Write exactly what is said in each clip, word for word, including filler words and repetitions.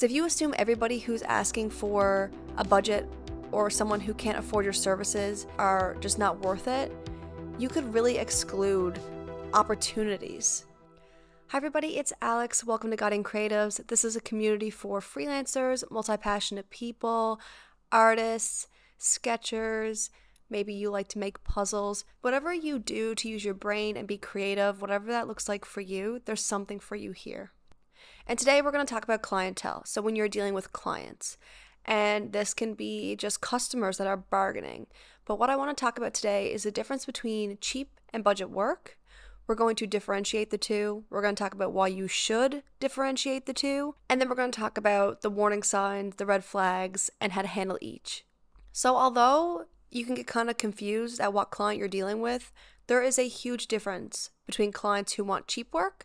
Because if you assume everybody who's asking for a budget or someone who can't afford your services are just not worth it, you could really exclude opportunities. Hi everybody, it's Alex. Welcome to Guiding Creatives. This is a community for freelancers, multi-passionate people, artists, sketchers. Maybe you like to make puzzles. Whatever you do to use your brain and be creative, whatever that looks like for you, there's something for you here. And today we're going to talk about clientele. So when you're dealing with clients, and this can be just customers that are bargaining. But what I want to talk about today is the difference between cheap and budget work. We're going to differentiate the two. We're going to talk about why you should differentiate the two. And then we're going to talk about the warning signs, the red flags, and how to handle each. So although you can get kind of confused at what client you're dealing with, there is a huge difference between clients who want cheap work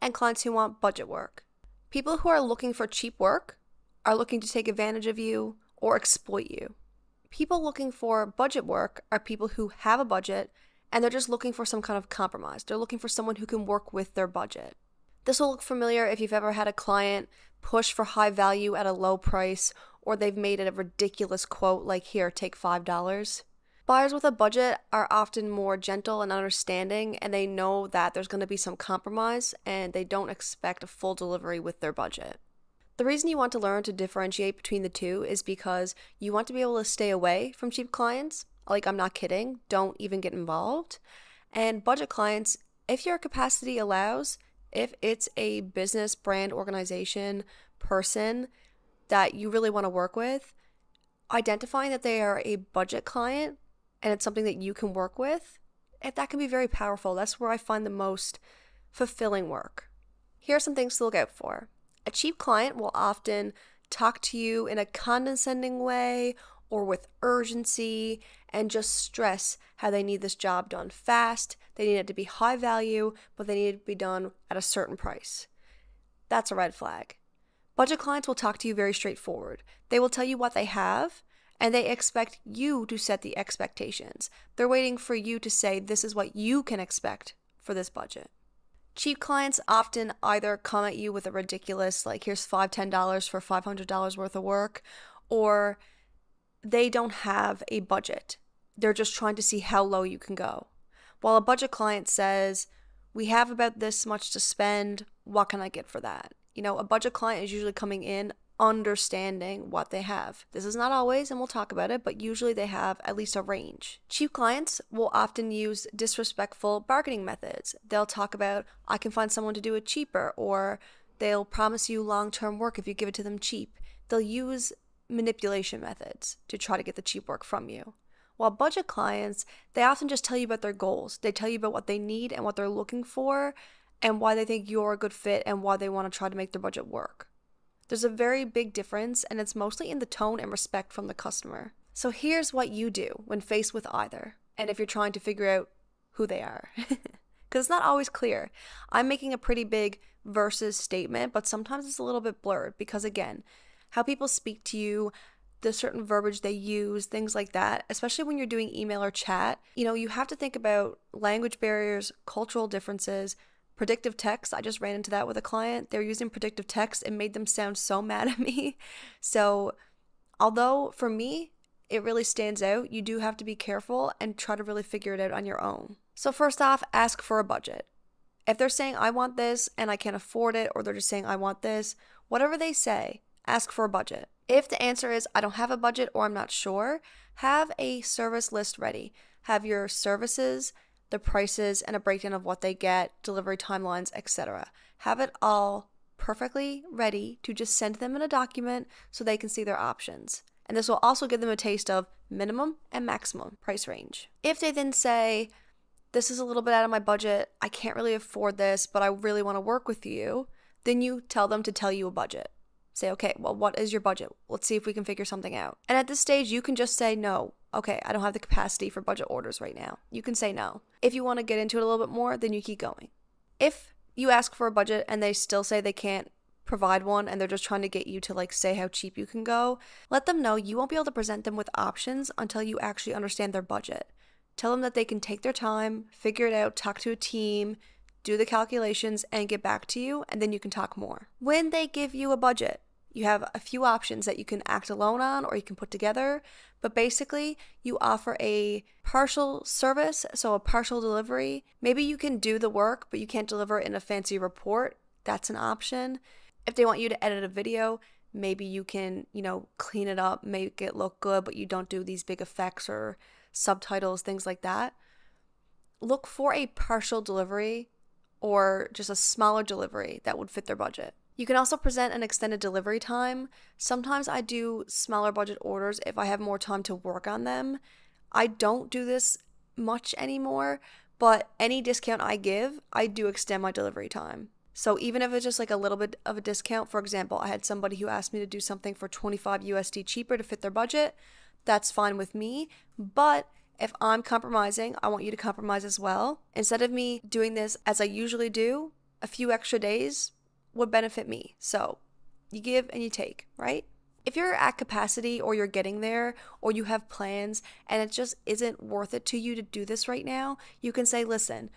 and clients who want budget work. People who are looking for cheap work are looking to take advantage of you or exploit you. People looking for budget work are people who have a budget and they're just looking for some kind of compromise. They're looking for someone who can work with their budget. This will look familiar if you've ever had a client push for high value at a low price, or they've made it a ridiculous quote like, here, take five dollars. Buyers with a budget are often more gentle and understanding, and they know that there's going to be some compromise and they don't expect a full delivery with their budget. The reason you want to learn to differentiate between the two is because you want to be able to stay away from cheap clients. Like, I'm not kidding, don't even get involved. And budget clients, if your capacity allows, if it's a business, brand, organization, person that you really want to work with, identifying that they are a budget client and it's something that you can work with, and that can be very powerful. That's where I find the most fulfilling work. Here are some things to look out for. A cheap client will often talk to you in a condescending way or with urgency and just stress how they need this job done fast, they need it to be high value, but they need it to be done at a certain price. That's a red flag. Budget clients will talk to you very straightforward. They will tell you what they have and they expect you to set the expectations. They're waiting for you to say, this is what you can expect for this budget. Cheap clients often either come at you with a ridiculous, like, here's five dollars, ten dollars for five hundred dollars worth of work, or they don't have a budget. They're just trying to see how low you can go. While a budget client says, we have about this much to spend, what can I get for that? You know, a budget client is usually coming in understanding what they have. This is not always, and we'll talk about it, but usually they have at least a range. Cheap clients will often use disrespectful bargaining methods. They'll talk about, I can find someone to do it cheaper, or they'll promise you long-term work if you give it to them cheap. They'll use manipulation methods to try to get the cheap work from you. While budget clients, they often just tell you about their goals. They tell you about what they need and what they're looking for and why they think you're a good fit and why they want to try to make their budget work. There's a very big difference, and it's mostly in the tone and respect from the customer. So here's what you do when faced with either, and if you're trying to figure out who they are. Because it's not always clear. I'm making a pretty big versus statement, but sometimes it's a little bit blurred because, again, how people speak to you, the certain verbiage they use, things like that, especially when you're doing email or chat, you know, you have to think about language barriers, cultural differences, predictive text. I just ran into that with a client. They were using predictive text and made them sound so mad at me. So although for me, it really stands out, you do have to be careful and try to really figure it out on your own. So first off, ask for a budget. If they're saying, I want this and I can't afford it, or they're just saying, I want this, whatever they say, ask for a budget. If the answer is, I don't have a budget or I'm not sure, have a service list ready. Have your services, the prices, and a breakdown of what they get, delivery timelines, et cetera. Have it all perfectly ready to just send them in a document so they can see their options. And this will also give them a taste of minimum and maximum price range. If they then say, this is a little bit out of my budget, I can't really afford this, but I really want to work with you, then you tell them to tell you a budget. Say, okay, well, what is your budget? Let's see if we can figure something out. And at this stage, you can just say no. Okay, I don't have the capacity for budget orders right now. You can say no. If you want to get into it a little bit more, then you keep going. If you ask for a budget and they still say they can't provide one and they're just trying to get you to, like, say how cheap you can go, let them know you won't be able to present them with options until you actually understand their budget. Tell them that they can take their time, figure it out, talk to a team, do the calculations, and get back to you, and then you can talk more. When they give you a budget, You have a few options that you can act alone on or you can put together, but basically you offer a partial service, so a partial delivery. Maybe you can do the work, but you can't deliver in a fancy report. That's an option. If they want you to edit a video, maybe you can, you know, clean it up, make it look good, but you don't do these big effects or subtitles, things like that. Look for a partial delivery or just a smaller delivery that would fit their budget. You can also present an extended delivery time. Sometimes I do smaller budget orders if I have more time to work on them. I don't do this much anymore, but any discount I give, I do extend my delivery time. So even if it's just like a little bit of a discount, for example, I had somebody who asked me to do something for twenty-five U S D cheaper to fit their budget, that's fine with me. But if I'm compromising, I want you to compromise as well. Instead of me doing this as I usually do, a few extra days would benefit me. So you give and you take, right? If you're at capacity or you're getting there or you have plans and it just isn't worth it to you to do this right now, you can say, listen,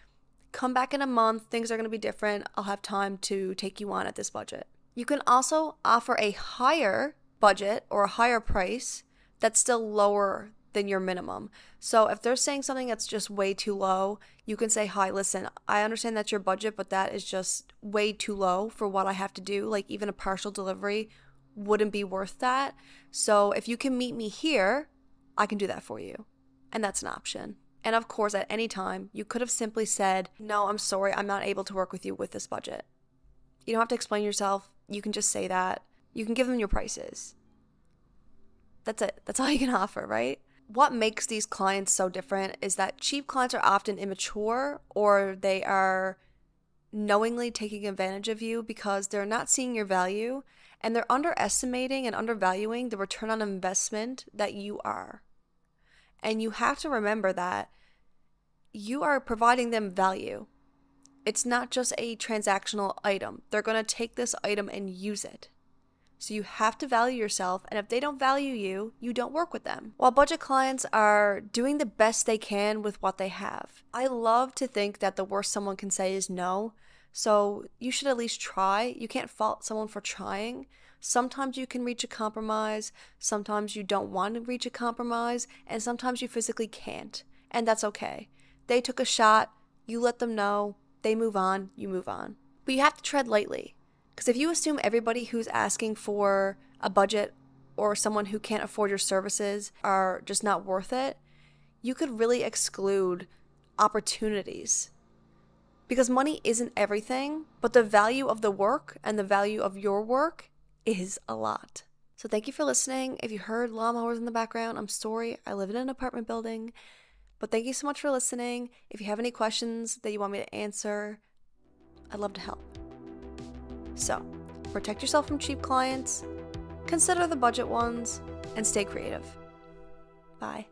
come back in a month, things are going to be different. I'll have time to take you on at this budget. You can also offer a higher budget or a higher price that's still lower than your minimum. So if they're saying something that's just way too low, you can say, hi, listen, I understand that's your budget, but that is just way too low for what I have to do. Like even a partial delivery wouldn't be worth that. So if you can meet me here, I can do that for you. And that's an option. And of course, at any time, you could have simply said, no, I'm sorry, I'm not able to work with you with this budget. You don't have to explain yourself. You can just say that. You can give them your prices. That's it. That's all you can offer, right? What makes these clients so different is that cheap clients are often immature, or they are knowingly taking advantage of you because they're not seeing your value and they're underestimating and undervaluing the return on investment that you are. And you have to remember that you are providing them value. It's not just a transactional item. They're going to take this item and use it. So you have to value yourself, and if they don't value you, you don't work with them. While budget clients are doing the best they can with what they have, I love to think that the worst someone can say is no, so you should at least try. You can't fault someone for trying. Sometimes you can reach a compromise, sometimes you don't want to reach a compromise, and sometimes you physically can't, and that's okay. They took a shot, you let them know, they move on, you move on. But you have to tread lightly, because if you assume everybody who's asking for a budget or someone who can't afford your services are just not worth it, you could really exclude opportunities. Because money isn't everything, but the value of the work and the value of your work is a lot. So thank you for listening. If you heard lawnmowers in the background, I'm sorry. I live in an apartment building. But thank you so much for listening. If you have any questions that you want me to answer, I'd love to help. So protect yourself from cheap clients, consider the budget ones, and stay creative. Bye.